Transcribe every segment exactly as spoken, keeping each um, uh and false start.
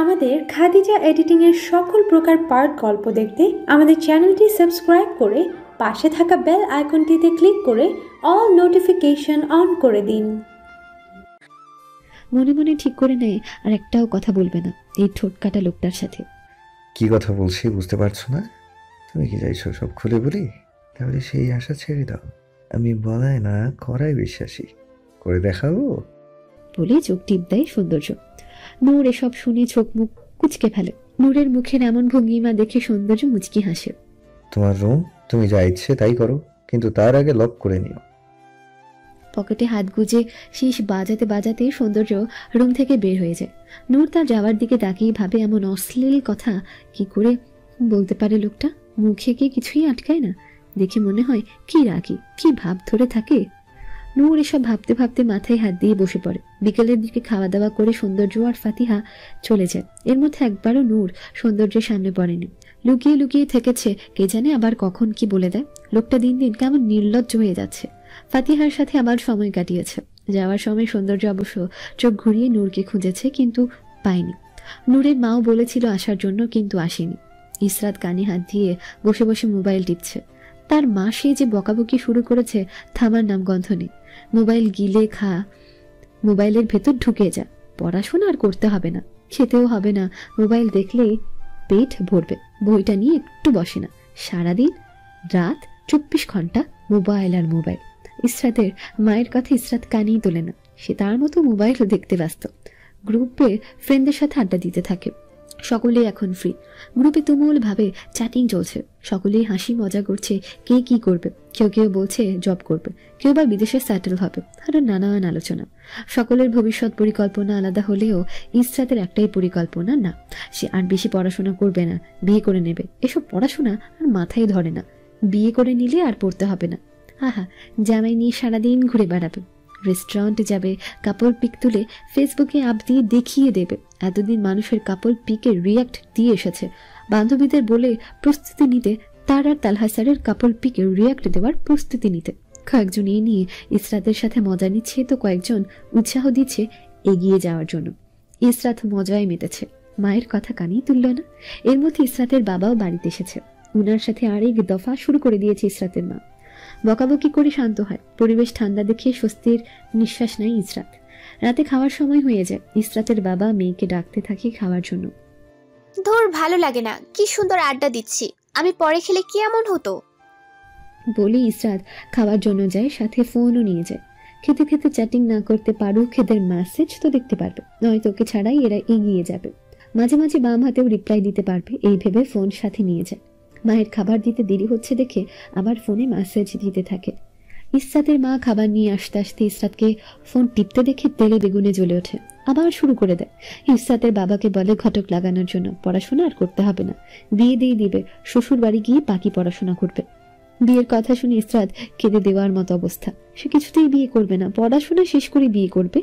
আমাদের খাদিজা এডিটিংয়ের সকল প্রকার পার্ট গল্প দেখতে আমাদের চ্যানেলটি সাবস্ক্রাইব করে পাশে থাকা বেল আইকনটিতে ক্লিক করে অল নোটিফিকেশন অন করে দিন। মনে মনে ঠিক করে নেয় আর একটাও কথা বলবে না এই ঠোঁট কাটা লোকটার সাথে। কি কথা বলছি বুঝতে পারছো না? তুমি কি চাইছো সব খুলে বলি? তাহলে সেই আশা ছেড়ে দাও। আমি বলাই না করাই বিশ্বাসী, করে দেখাবো বলে চোখ টিপ দেয় সৌন্দর্য। নূর এসব শুনে চোখ মুখ কুচকে ফেলে। নূরের মুখের এমন ভঙ্গিমা দেখে সৌন্দর্য মুচকি হাসে। তোমার রুম, তুমি যা ইচ্ছে তাই করো, কিন্তু তার আগে লক করে নিও। পকেটে হাত গুজে শীষ বাজাতে বাজাতে সৌন্দর্য রুম থেকে বের হয়ে যায়। নূর তার যাওয়ার দিকে তাকিয়ে ভাবে এমন অশ্লীল কথা কি করে বলতে পারে লোকটা। মুখে কি কিছুই আটকায় না, দেখে মনে হয় কি রাগী কি ভাব ধরে থাকে। নূর এসব ভাবতে ভাবতে মাথায় হাত দিয়ে বসে পড়ে। বিকেলের দিকে খাওয়া দাওয়া করে সৌন্দর্য আর ফাতিহা চলে যায়। এর মধ্যে একবারও নূর সৌন্দর্যের সামনে পড়েনি, লুকিয়ে লুকিয়ে থেকেছে। কে জানে আবার কখন কি বলে দেয়। লোকটা দিন দিন কেমন নির্লজ্জ হয়ে যাচ্ছে। ফাতিহার সাথে আবার সময় কাটিয়েছে। যাওয়ার সময় সৌন্দর্য অবশ্য চোখ ঘুরিয়ে নূরকে খুঁজেছে, কিন্তু পায়নি। নূরের মাও বলেছিল আসার জন্য, কিন্তু আসেনি। ইসরাত কানে হাত দিয়ে বসে বসে মোবাইল টিপছে। তার মা সে যে বকাবকি শুরু করেছে থামার নাম গন্ধ নেই। মোবাইল গিলে খা, মোবাইলের ভেতর ঢুকে যা, পড়াশোনা আর করতে হবে না, খেতেও হবে না, মোবাইল দেখলেই পেট ভরবে, বইটা নিয়ে একটু বসে না, সারাদিন রাত চব্বিশ ঘন্টা মোবাইল আর মোবাইল। ইসরাতের মায়ের কথা ইসরাত কানেই তোলে না, সে তার মতো মোবাইল দেখতে ব্যস্ত। গ্রুপে ফ্রেন্ডদের সাথে আড্ডা দিতে থাকে। সকলেই এখন ফ্রি, গ্রুপে তুমুলভাবে চ্যাটিং চলছে। সকলেই হাসি মজা করছে, কে কি করবে, কেউ কেউ বলছে জব করবে, কেউ বা বিদেশে সেটেল হবে, আরও নানান আলোচনা। সকলের ভবিষ্যৎ পরিকল্পনা আলাদা হলেও ইসরাতের একটাই পরিকল্পনা, না সে আর বেশি পড়াশোনা করবে না, বিয়ে করে নেবে। এসব পড়াশোনা আর মাথায় ধরে না, বিয়ে করে নিলে আর পড়তে হবে না। আহা, জামাই নিয়ে সারাদিন ঘুরে বেড়াবে, রেস্টুরেন্টে যাবে, কাপড় পিক তুলে ফেসবুকে আপ দিয়ে দেখিয়ে দেবে। এতদিন মানুষের কাপড় পিকে রিয়াক্ট দিয়ে এসেছে, বান্ধবীদের বলে প্রস্তুতি নিতে, তার আর তালহা স্যারের কাপড় পিকে রিয়াক্ট দেওয়ার প্রস্তুতি নিতে। কয়েকজন এই নিয়ে ইসরাতের সাথে মজা নিচ্ছে, তো কয়েকজন উৎসাহ দিচ্ছে এগিয়ে যাওয়ার জন্য। ইসরাত মজায় মেতেছে, মায়ের কথা কানেই তুলল না। এর মধ্যে ইসরাতের বাবাও বাড়িতে এসেছে। উনার সাথে আরেক দফা শুরু করে দিয়েছে ইসরাতের মা। বকাবকি করে শান্ত হয়, পরিবেশ ঠান্ডা দেখে স্বস্তির নিঃশ্বাস নেয় ইসরাত। রাতে খাওয়ার সময় হয়ে যায়। ইসরাতের বাবা মেয়েকে ডাকতে থাকে খাওয়ার জন্য। ধুর, ভালো লাগে না, কি সুন্দর আড্ডা দিচ্ছি, আমি পরে খেলে কি এমন হতো বলে ইসরাত খাওয়ার জন্য যায়, সাথে ফোনও নিয়ে যায়। খেতে খেতে চ্যাটিং না করতে পারুক, খেদের মেসেজ তো দেখতে পারবে, নয়তো ওকে ছাড়াই এরা এগিয়ে যাবে। মাঝে মাঝে বাম হাতেও রিপ্লাই দিতে পারবে, এই ভেবে ফোন সাথে নিয়ে যায়। মায়ের খাবার দিতে দেরি হচ্ছে দেখে আবার ফোনে মেসেজ দিতে থাকে। ইসরাতের মা খাবার নিয়ে আসতে আসতে ইসরাতকে ফোন টিপতে দেখে তেলে বেগুনে জ্বলে ওঠে, আবার শুরু করে দেয়। ইসরাতের বাবাকে বলে ঘটক লাগানোর জন্য, পড়াশোনা আর করতে হবে না, বিয়ে দিয়ে দিবে, শ্বশুর বাড়ি গিয়ে বাকি পড়াশোনা করবে। বিয়ের কথা শুনে ইসরাত কেঁদে দেওয়ার মতো অবস্থা। সে কিছুতেই বিয়ে করবে না, পড়াশোনা শেষ করে বিয়ে করবে।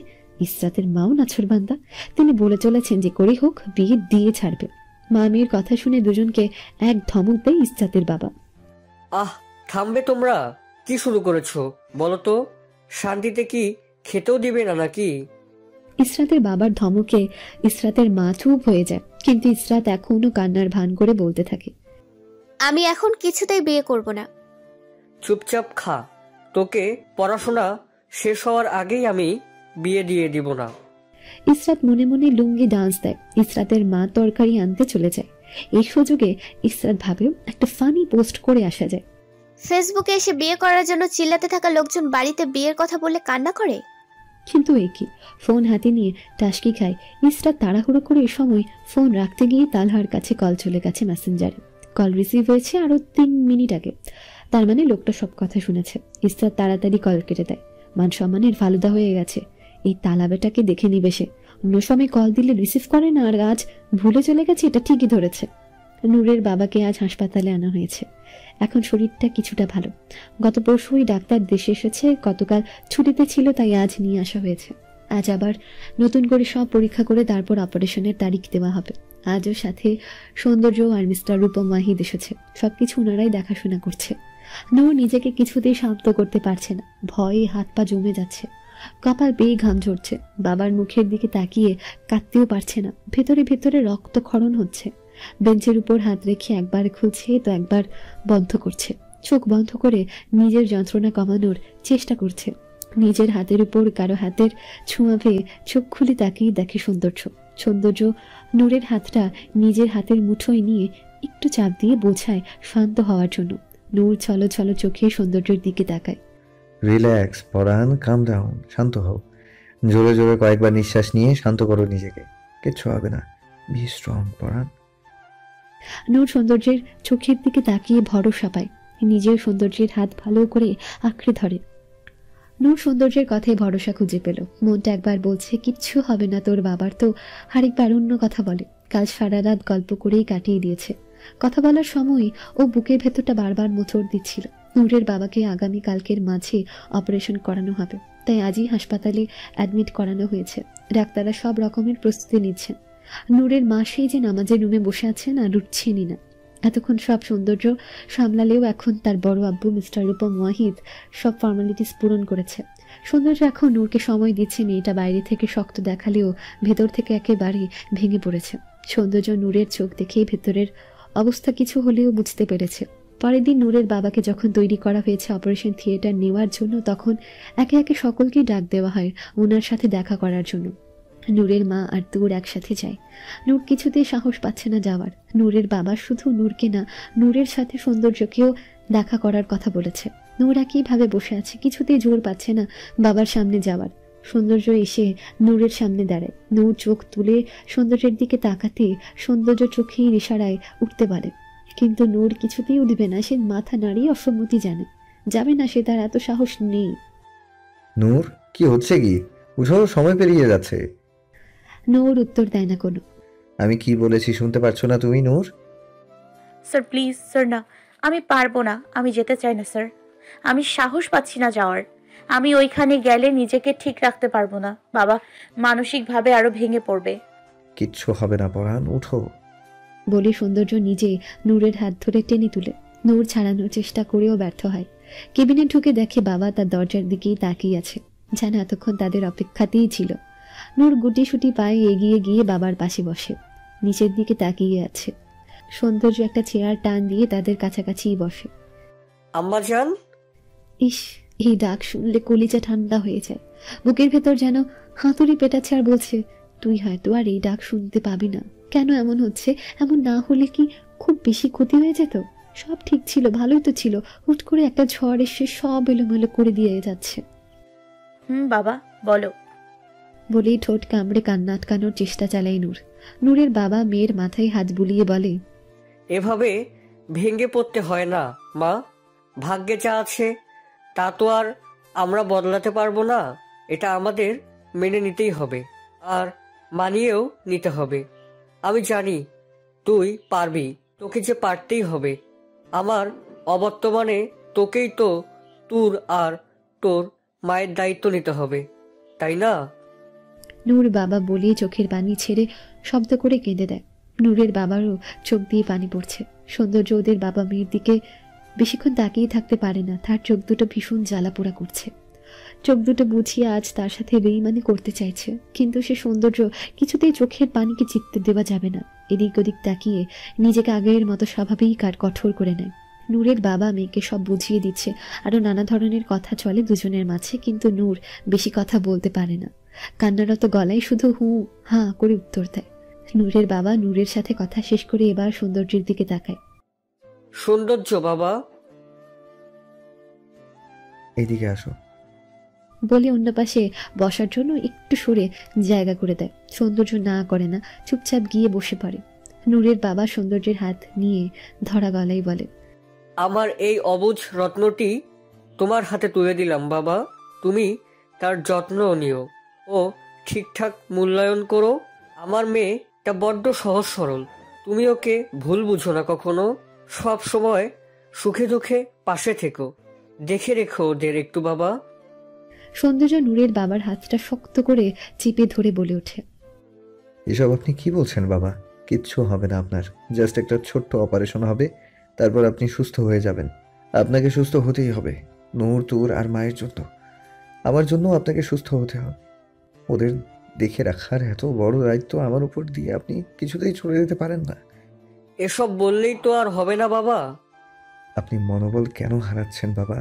ইসরাতের মাও নাছরবান্দা, তিনি বলে চলেছেন যে করেই হোক বিয়ে দিয়ে ছাড়বে। মা মেয়ের কথা শুনে দুজনকে এক ধমক দেয় ইসরাতের বাবা। আহ, থামবে তোমরা, কি শুরু করেছো বলো তো, শান্তিতে কি খেতেও দিবে না নাকি? ইসরাতের বাবার ধমকে ইসরাতের মা চুপ হয়ে যায়, কিন্তু ইসরাত এখনো কান্নার ভান করে বলতে থাকে, আমি এখন কিছুতেই বিয়ে করব না। চুপচাপ খা, তোকে পড়াশোনা শেষ হওয়ার আগেই আমি বিয়ে দিয়ে দিব না। ইসরাত মনে মনে লুঙ্গি ডান্স দেয়। ইসরাতের মা তরকারি আনতে চলে যায়। এই সুযোগে ইসরাত ভাবে একটা ফানি পোস্ট করে আসা যায়। ফেসবুকে এসে বিয়ে করার জন্য চিল্লাতে থাকা লোকজন বাড়িতে বিয়ের কথা বলে কান্না করে। কিন্তু এ কি, ফোন হাতে নিয়ে টাসকি খায় ইসরাত। তাড়াহুড়ো করে এই সময় ফোন রাখতে গিয়ে তালহার কাছে কল চলে গেছে মেসেঞ্জারে। কল রিসিভ হয়েছে আরো তিন মিনিট আগে, তার মানে লোকটা সব কথা শুনেছে। ইসরাত তাড়াতাড়ি কল কেটে দেয়, মান সম্মানের ফালুদা হয়ে গেছে। এই তালাবেটাকে দেখে নিবে সে, অন্য সময় কল দিলে রিসিভ করে না, আর আজ ভুলে চলে গেছে, এটা ঠিকই ধরেছে। নূরের বাবাকে আজ হাসপাতালে আনা হয়েছে, এখন শরীরটা কিছুটা ভালো। গত পরশুই ডাক্তার দেশে এসেছে, গতকাল ছুটিতে ছিল তাই আজ নিয়ে আসা হয়েছে। আজ আবার নতুন করে সব পরীক্ষা করে তারপর অপারেশনের তারিখ দেওয়া হবে। আজও সাথে সৌন্দর্য আর মিস্টার রূপম মাহিদ এসেছে, সবকিছু ওনারাই দেখাশোনা করছে। নূর নিজেকে কিছুতেই শান্ত করতে পারছে না, ভয়ে হাত পা জমে যাচ্ছে। কপাল বেয়ে ঘাম ঝরছে, বাবার মুখের দিকে তাকিয়ে কাঁদতেও পারছে না, ভেতরে ভেতরে রক্তক্ষরণ হচ্ছে। বেঞ্চের উপর হাত রেখে একবার খুলছে তো একবার বন্ধ করছে, চোখ বন্ধ করে নিজের যন্ত্রণা কমানোর চেষ্টা করছে। নিজের হাতের উপর কারো হাতের ছোঁয়া পেয়ে চোখ খুলে তাকিয়ে দেখে সৌন্দর্য। সৌন্দর্য নূরের হাতটা নিজের হাতের মুঠোয় নিয়ে একটু চাপ দিয়ে বোঝায় শান্ত হওয়ার জন্য। নূর ছলো ছলো চোখে সৌন্দর্যের দিকে তাকায়। রিল্যাক্স পরান, কাম ডাউন, শান্ত হও। জোরে জোরে কয়েকবার নিঃশ্বাস নিয়ে শান্ত করো নিজেকে, কিচ্ছু হবে না, বি স্ট্রং পরান। নূর সৌন্দর্যের চোখের দিকে তাকিয়ে ভরসা পায়, নিজের সৌন্দর্যের হাত ভালো করে আঁকড়ে ধরে। নূর সৌন্দর্যের কথায় ভরসা খুঁজে পেল। মনটা একবার বলছে কিচ্ছু হবে না তোর বাবার, তো আরেকবার অন্য কথা বলে। কাল সারা রাত গল্প করেই কাটিয়ে দিয়েছে। কথা বলার সময় ও বুকের ভেতরটা বারবার মোচড় দিচ্ছিল। নূরের বাবাকে আগামী কালকের মাঝে অপারেশন করানো হবে, তাই আজই হাসপাতালে অ্যাডমিট করানো হয়েছে। ডাক্তাররা সব রকমের প্রস্তুতি নিচ্ছেন। নূরের মা সেই যে নামাজের রুমে বসে আছেন আর উঠছেনই না। এতক্ষণ সব সৌন্দর্য সামলালেও এখন তার বড় আব্বু মিস্টার রূপম ওয়াহিদ সব ফর্মালিটিস পূরণ করেছে। সৌন্দর্য এখন নূরকে সময় দিচ্ছে। মেয়েটা বাইরে থেকে শক্ত দেখালেও ভেতর থেকে একেবারে ভেঙে পড়েছে। সৌন্দর্য নূরের চোখ দেখেই ভেতরের অবস্থা কিছু হলেও বুঝতে পেরেছে। পরের দিন নূরের বাবাকে যখন তৈরি করা হয়েছে অপারেশন থিয়েটার নেওয়ার জন্য, তখন একে একে সকলকেই ডাক দেওয়া হয় ওনার সাথে দেখা করার জন্য। নূরের মা আর নূর একসাথে যায়। নূর কিছুতেই সাহস পাচ্ছে না যাওয়ার। নূরের বাবা শুধু নূরকে না, নূরের সাথে সৌন্দর্যকেও দেখা করার কথা বলেছে। নূর একইভাবে বসে আছে, কিছুতেই জোর পাচ্ছে না বাবার সামনে যাওয়ার। সৌন্দর্য এসে নূরের সামনে দাঁড়ায়। নূর চোখ তুলে সৌন্দর্যের দিকে তাকাতে সৌন্দর্য চোখেই ইশারায় উঠতে বলে, কিন্তু নূর কিছুতেই উঠবে না। সে মাথা নাড়িয়ে অসম্মতি জানে, যাবে না সে, তার এত সাহস নেই। নূর, কি হচ্ছে কি, উঠো, সময় পেরিয়ে যাচ্ছে। নূর উত্তর দেয় না কোনো। আমি কি বলেছি শুনতে পাচ্ছ না তুমি? নূর স্যার প্লিজ, স্যার না, আমি পারবো না, আমি যেতে চাই না স্যার, আমি সাহস পাচ্ছি না যাওয়ার। আমি ওইখানে গেলে নিজেকে ঠিক রাখতে পারবো না, বাবা মানসিকভাবে আরো ভেঙে পড়বে। কিচ্ছু হবে না পরান, উঠো বলে সৌন্দর্য নিজে নূরের হাত ধরে টেনে তুলে। নূর ছাড়ানোর চেষ্টা করেও ব্যর্থ হয়। কেবিনে ঢুকে দেখে বাবা তার দরজার দিকেই তাকিয়ে আছে, যেন এতক্ষণ তাদের অপেক্ষাতেই ছিল। নূর গুটি সুটি পায়ে এগিয়ে গিয়ে বাবার পাশে বসে, নিচের দিকে তাকিয়ে আছে। সৌন্দর্য একটা চেয়ার টান দিয়ে তাদের কাছাকাছি বসে। আম্মা জান! ইস, এই ডাক শুনলে কলিজা ঠান্ডা হয়ে যায়। বুকের ভেতর যেন হাতুড়ি পেটাচ্ছে আর বলছে, তুই হয়তো আর এই ডাক শুনতে পাবি না। কেন এমন হচ্ছে? এমন না হলে কি খুব বেশি ক্ষতি হয়ে যেত? সব ঠিক ছিল, ভালোই তো ছিল, হুট করে একটা ঝড় এসে সব এলোমেলো করে দিয়ে যাচ্ছে। হুম বাবা বলো, বলেই ঠোঁট কামড়ে কান্না আটকানোর চেষ্টা চালায় নূর। নূরের বাবা মেয়ের মাথায় হাত বুলিয়ে বলে, এভাবে ভেঙে পড়তে হয় না মা, ভাগ্যে যা আছে তা তো আর আমরা বদলাতে পারবো না, এটা আমাদের মেনে নিতেই হবে আর মানিয়েও নিতে হবে। আমি জানি তুই পারবি, তোকে যে পারতেই হবে। আমার অবর্তমানে তোকেই তো তোর আর তোর মায়ের দায়িত্ব নিতে হবে, তাই না? নূর বাবা বলে চোখের পানি ছেড়ে শব্দ করে কেঁদে দেয়। নূরের বাবারও চোখ দিয়ে পানি পড়ছে। সৌন্দর্য ওদের বাবা মেয়ের দিকে বেশিক্ষণ তাকিয়ে থাকতে পারে না, তার চোখ দুটো ভীষণ জ্বালাপোড়া করছে। চোখ দুটো বুঝিয়ে আজ তার সাথে বেইমানি করতে চাইছে, কিন্তু সে সৌন্দর্য কিছুতেই চোখের পানিকে জিততে দেওয়া যাবে না। এদিক ওদিক তাকিয়ে নিজেকে আগের মতো স্বাভাবিক আর কঠোর করে নেয়। নূরের বাবা মেয়েকে সব বুঝিয়ে দিচ্ছে, আরও নানা ধরনের কথা চলে দুজনের মাঝে, কিন্তু নূর বেশি কথা বলতে পারে না। কান্নারত গলায় শুধু হু হা করে উত্তর দেয়। নূরের বাবা নূরের সাথে কথা শেষ করে এবার সৌন্দর্যের দিকে তাকায়। সৌন্দর্য বাবা এদিকে আসো বলে অন্য পাশে বসার জন্য একটু সরে জায়গা করে দেয়। সৌন্দর্য না করে না, চুপচাপ গিয়ে বসে পড়ে। নূরের বাবা সৌন্দর্যের হাত নিয়ে ধরা গলায় বলে, আমার এই অবুঝ রত্নটি তোমার হাতে তুলে দিলাম বাবা, তুমি তার যত্ন নিও ও ঠিকঠাক মূল্যায়ন করো। আমার মেয়েটা বড্ড সহজ সরল, তুমি ওকে ভুল বুঝো না কখনো, সব সময় সুখে দুঃখে পাশে থেকো, দেখে রেখো ওদের একটু বাবা। সৌন্দর্য নূরের বাবার হাতটা শক্ত করে চেপে ধরে বলে ওঠে, এসব আপনি কি বলছেন বাবা? কিচ্ছু হবে না আপনার, জাস্ট একটা ছোট্ট অপারেশন হবে, তারপর আপনি সুস্থ হয়ে যাবেন। আপনাকে সুস্থ হতেই হবে নূর, তুর আর মায়ের জন্য। আমার জন্য আপনাকে সুস্থ হতে হবে। ওদের দেখে রাখার এত বড় দায়িত্ব আমার উপর দিয়ে আপনি কিছুতেই ছড়িয়ে দিতে পারেন না। এসব বললেই তো আর হবে না বাবা। আপনি মনোবল কেন হারাচ্ছেন বাবা?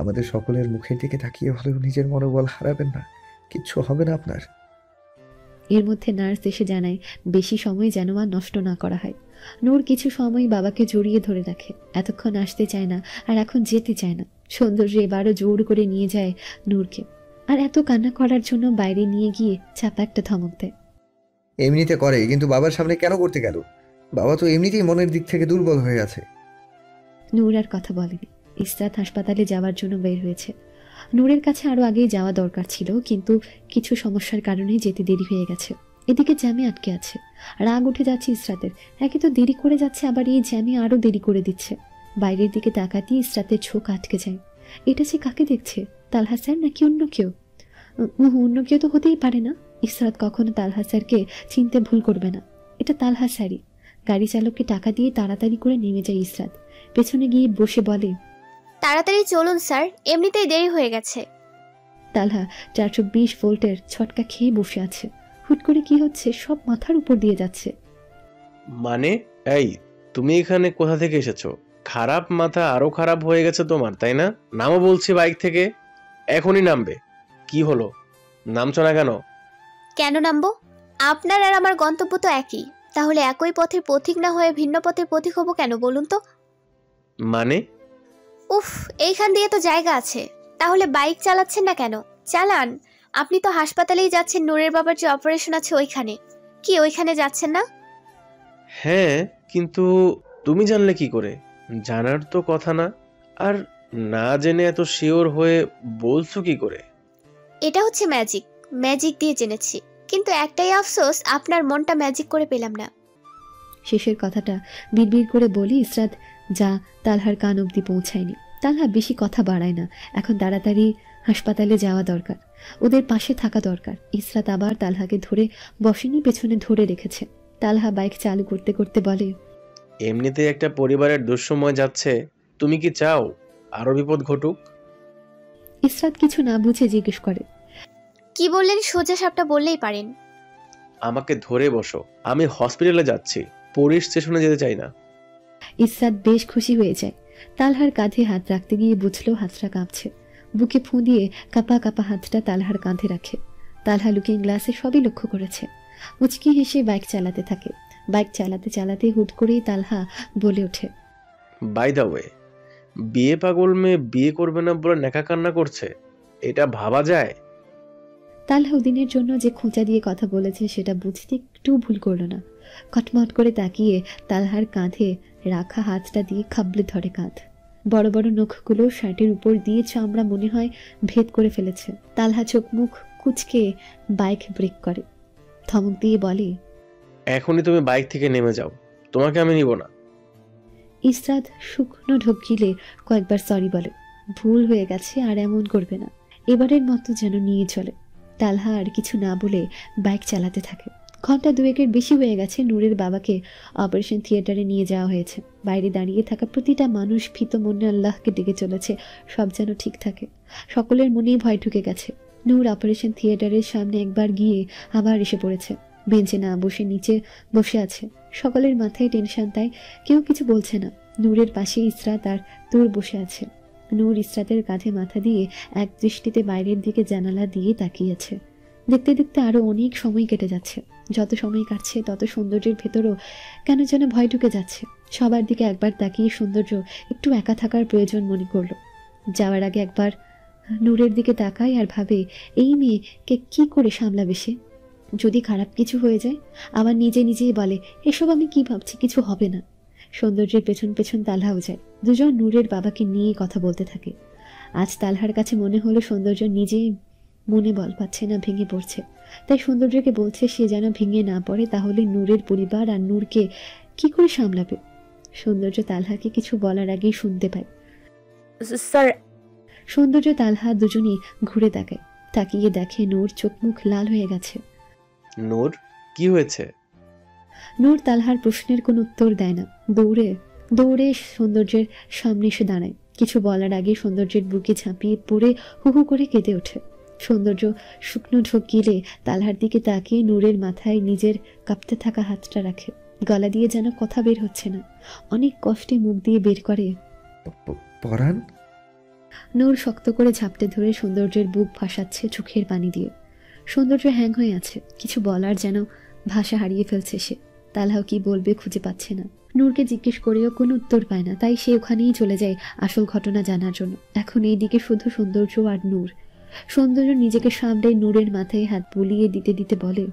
আমাদের সকলের মুখের দিকে তাকিয়ে হলেও নিজের মনোবল হারাবেন না, কিচ্ছু হবে না আপনার। এর মধ্যে নার্স এসে জানায় বেশি সময় যেন আর নষ্ট না করা হয়। নূর কিছু সময় বাবাকে জড়িয়ে ধরে রাখে। এতক্ষণ আসতে চায় না আর এখন যেতে চায় না। সৌন্দর্য এবারও জোর করে নিয়ে যায় নূরকে, আর এত কান্না করার জন্য বাইরে নিয়ে গিয়ে চাপা একটা ধমক দেয়। এমনিতে করে, কিন্তু বাবার সামনে কেন করতে গেল? বাবা তো এমনিতেই মনের দিক থেকে দুর্বল হয়ে আছে। নূর আর কথা বলেনি। ইসরাত হাসপাতালে যাওয়ার জন্য বের হয়েছে। নূরের কাছে আরো আগেই যাওয়া দরকার ছিল, কিন্তু কিছু সমস্যার কারণে যেতে দেরি হয়ে গেছে। এদিকে জ্যামে আটকে আছে। রাগ উঠে যাচ্ছে ইসরাতের, একে তো দেরি করে যাচ্ছে, আবার এই জ্যামে আরো দেরি করে দিচ্ছে। বাইরের দিকে তাকাতেই ইসরাতের চোখ আটকে যায়। এটা সে কাকে দেখছে? তালহা স্যার নাকি অন্য কেউ? অন্য কেউ তো হতেই পারে না। ইসরাত কখনো তালহা স্যারকে চিনতে ভুল করবে না। এটা তালহা স্যারই। গাড়ি চালককে টাকা দিয়ে তাড়াতাড়ি করে নেমে যায় ইসরাত। পেছনে গিয়ে বসে বলে, তাড়াতাড়ি চলুন স্যার, এমনিতেই দেরি হয়ে গেছে। তালহা চারশো বিশ ভোল্টের ছটকা খেয়ে বসে আছে। হুট করে কি হচ্ছে সব মাথার উপর দিয়ে যাচ্ছে। মানে এই তুমি এখানে কোথা থেকে এসেছো? খারাপ মাথা আরো খারাপ হয়ে গেছে তোমার, তাই না? নামো বলছি বাইক থেকে, এখনই নামবে। কি হলো, নামছো না কেন? কেন নামবো? আপনার আর আমার গন্তব্য তো একই, তাহলে একই পথের পথিক না হয়ে ভিন্ন পথের পথিক হবো কেন বলুন তো? মানে উফ, এইখান দিয়ে তো জায়গা আছে, তাহলে বাইক চালাচ্ছেন না কেন? চালান। আপনি তো হাসপাতালেই যাচ্ছেন, নূরের বাবার যে অপারেশন আছে ওইখানে। কি ওইখানে যাচ্ছেন না? হ্যাঁ, কিন্তু তুমি জানলে কি করে? জানার তো কথা না। আর না জেনে এত শিওর হয়ে বলছো কি করে? এটা হচ্ছে ম্যাজিক, ম্যাজিক দিয়ে জেনেছি। কিন্তু একটাই আফসোস, আপনার মনটা ম্যাজিক করে পেলাম না। শেষের কথাটা বিড়বিড় করে বলি ইসরাত, যা তালহার কান অব্দি পৌঁছায়নি। তালহা বেশি কথা বাড়ায় না, এখন তাড়াতাড়ি হাসপাতালে যাওয়া দরকার, ওদের পাশে থাকা দরকার। ইসরাত আবার তালহাকে ধরে বসেনি, পেছনে ধরে রেখেছে। তালহা বাইক চালু করতে করতে বলে, এমনিতে একটা পরিবারের দুঃসময় যাচ্ছে, তুমি কি চাও আরো বিপদ ঘটুক? ইসরাত কিছু না বুঝে জিজ্ঞেস করে, কি বললেন? সোজা সাপটা বললেই পারেন। আমাকে ধরে বসো, আমি হসপিটালে যাচ্ছি, পুলিশ স্টেশনে যেতে চাই না। ইসরাত বেশ খুশি হয়ে যায়। তালহার কাঁধে হাত রাখতে গিয়ে বুঝলো হাতটা কাঁপছে। বুকে ফুঁ দিয়ে কাঁপা কাঁপা হাতটা তালহার কাঁধে রাখে। তালহা লুকিং গ্লাসে সবই লক্ষ্য করেছে। মুচকি হেসে বাইক চালাতে থাকে। বাইক চালাতে চালাতে হুট করেই তালহা বলে ওঠে, বাই দ্য ওয়ে, বিয়ে পাগল মেয়ে বিয়ে করবে না বলে নেকা কান্না করছে, এটা ভাবা যায়? তালহা উদিনের জন্য যে খোঁচা দিয়ে কথা বলেছে সেটা বুঝতে একটু ভুল করলো না। খটমট করে তাকিয়ে তালহার কাঁধে রাখা হাতটা দিয়ে খাবলে ধরে কাঁধ। বড় বড় নখগুলো শার্টের উপর দিয়ে চামড়া মনে হয় ভেদ করে ফেলেছে। তালহা চোখ মুখ কুচকে বাইক ব্রেক করে, ধমক দিয়ে বলে, এখনই তুমি বাইক থেকে নেমে যাও, তোমাকে আমি নিব না। ইসরাত শুকনো ঢোক গিলে কয়েকবার সরি বলে, ভুল হয়ে গেছে, আর এমন করবে না, এবারের মতো যেন নিয়ে চলে। তালহা আর কিছু না বলে বাইক চালাতে থাকে। ঘন্টা দুয়েকের বেশি হয়ে গেছে। নূরের বাবাকে অপারেশন থিয়েটারে নিয়ে যাওয়া হয়েছে। বাইরে দাঁড়িয়ে থাকা প্রতিটা মানুষ ভীত মনে আল্লাহকে ডেকে চলেছে, সব যেন ঠিক থাকে। সকলের মনেই ভয় ঢুকে গেছে। নূর অপারেশন থিয়েটারের সামনে একবার গিয়ে আবার এসে পড়েছে। বেঞ্চে না বসে নিচে বসে আছে। সকলের মাথায় টেনশন, তাই কেউ কিছু বলছে না। নূরের পাশে ইসরাত আর তুর বসে আছে। নূর ইসরাতের কাঁধে মাথা দিয়ে এক দৃষ্টিতে বাইরের দিকে জানালা দিয়ে তাকিয়েছে। দেখতে দেখতে আরো অনেক সময় কেটে যাচ্ছে। যত সময় কাটছে তত সৌন্দর্যের ভেতরও কেন যেন ভয় ঢুকে যাচ্ছে। সবার দিকে একবার তাকিয়ে সৌন্দর্য একটু একা থাকার প্রয়োজন মনে করলো। যাওয়ার আগে একবার নূরের দিকে তাকায় আর ভাবে, এই মেয়েকে কি করে সামলাবে সে? যদি খারাপ কিছু হয়ে যায়? আবার নিজে নিজেই বলে, এসব আমি কি ভাবছি, কিছু হবে না। সৌন্দর্যের পেছন পেছন তালহাও যায়। দুজন নূরের বাবাকে নিয়ে কথা বলতে থাকে। আজ তালহার কাছে মনে হলো সৌন্দর্য নিজেই মনে বল পাচ্ছে না, ভেঙে পড়ছে। তাই সৌন্দর্যকে বলছে সে যেন ভেঙে না পড়ে, তাহলে নূরের পরিবার আর নূরকে কি করে সামলাবে? সৌন্দর্য তালহাকে কিছু বলার আগেই শুনতে পায়, স্যার। সৌন্দর্য তালহা দুজনই ঘুরে তাকায়। তাকিয়ে দেখে নূর চোখ মুখ লাল হয়ে গেছে। নূর, কি হয়েছে? নূর তালহার প্রশ্নের কোনো উত্তর দেয় না। দৌড়ে দৌড়ে সৌন্দর্যের সামনে এসে দাঁড়ায়। কিছু বলার আগে সৌন্দর্যের বুকে ঝাঁপিয়ে পড়ে হু হু করে কেঁদে ওঠে। সৌন্দর্য শুকনো ঢোক গিলে তালহার দিকে তাকিয়ে নূরের মাথায় নিজের কাঁপতে থাকা হাতটা রাখে। গলা দিয়ে যেন কথা বের হচ্ছে না, অনেক কষ্টে মুখ দিয়ে বের করে, পরাণ। নূর শক্ত করে ঝাঁপটে ধরে সৌন্দর্যের বুক ভাসাচ্ছে চোখের পানি দিয়ে। সৌন্দর্য হ্যাং হয়ে আছে, কিছু বলার যেন ভাষা হারিয়ে ফেলছে সে। তালহাও কি বলবে খুঁজে পাচ্ছে না। নূরকে জিজ্ঞেস করেও কোনো উত্তর পায় না, তাই সে ওখানেই চলে যায় আসল ঘটনা জানার জন্য। এখন এই দিকে শুধু সৌন্দর্য আর নূর। সৌন্দর্য নিজেকে সামলে নূরের মাথায় হাত বুলিয়ে দিতে দিতে বলে,